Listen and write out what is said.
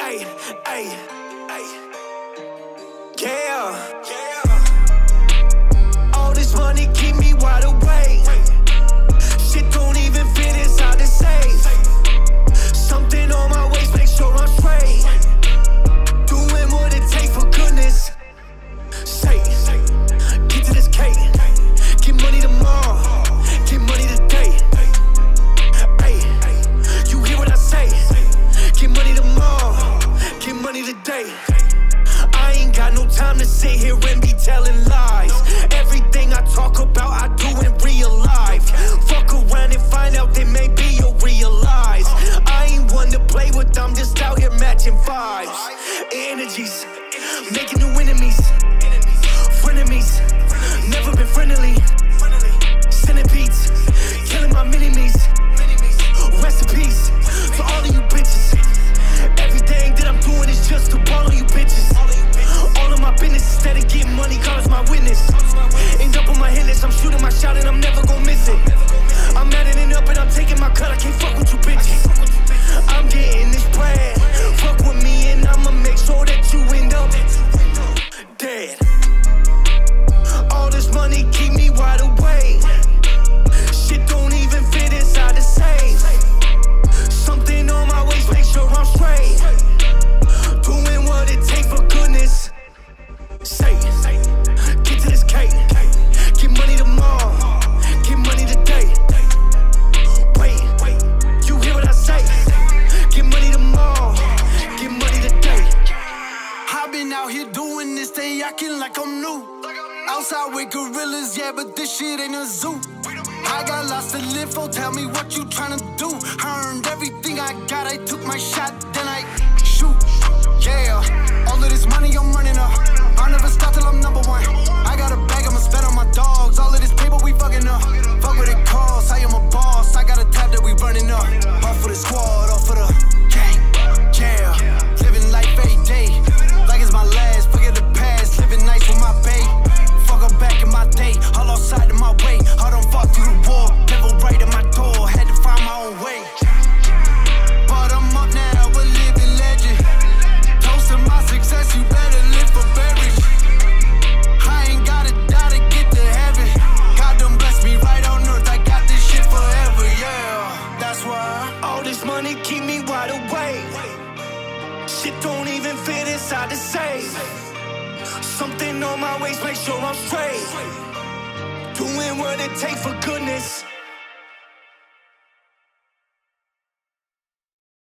ay, ay, ay. Yeah, yeah. All this money keep me wide awake. Shit don't even fit inside the safe. Something on my waist, make sure I'm straight. Doing what it takes, for goodness sake. Get to this cake. Get money tomorrow. Get money today. Ayy, you hear what I say? Get money tomorrow. Get money today. I ain't got no time to sit here and be telling lies. Everything I talk about, I do in real life. Fuck around and find out that maybe you'll realize. I ain't one to play with, I'm just out here matching vibes. Energies, making new enemies. Frenemies, never been friendly. Centipedes, killing my mini-me's. Recipes for all of you bitches. Everything that I'm doing is just to all of you bitches. All of my business, instead of getting money, God is my witness. End up on my hit list, I'm shooting my shot and I'm never gonna miss it. I'm adding it up and I'm taking my cut, I can't fuck with you bitches. I'm getting this bread, fuck with me and I'ma make sure that you end up dead. All this money keep me wide awake. Shit don't even fit inside the safe. Something on my waist, make sure I'm straight. Doing what it takes, for goodness sake. Get to this cake. Get money tomorrow. Get money today. Wait, you hear what I say? Get money tomorrow. Get money today. I've been out here doing this thing, acting like I'm new. Outside with gorillas, yeah, but this shit ain't a zoo. I got lots of info, tell me what you tryna do. I earned everything I got, I took my shot, then I shoot. Yeah, all of this money I'm running up. I never stop till I'm number one. I got a bag, I'ma spend on my dogs. All of this paper we fucking up. Fuck what it costs, I am a boss. I got a tab that we running up. Off for the squad, off for the gang. Yeah, living life every day, like it's my last, forget the past. Living nights with my babe. Fuck back in my day, all outside of my way. I don't fall through the wall, never right at my door. Had to find my own way. But I'm up now, a living legend. Toasting my success, you better live for beverage. I ain't gotta die to get to heaven. God done bless me right on earth, I got this shit forever, yeah. That's why all this money keep me wide awake. Shit don't even fit inside the safe. Something on my waist, make sure I'm straight. Doing what it takes, for goodness.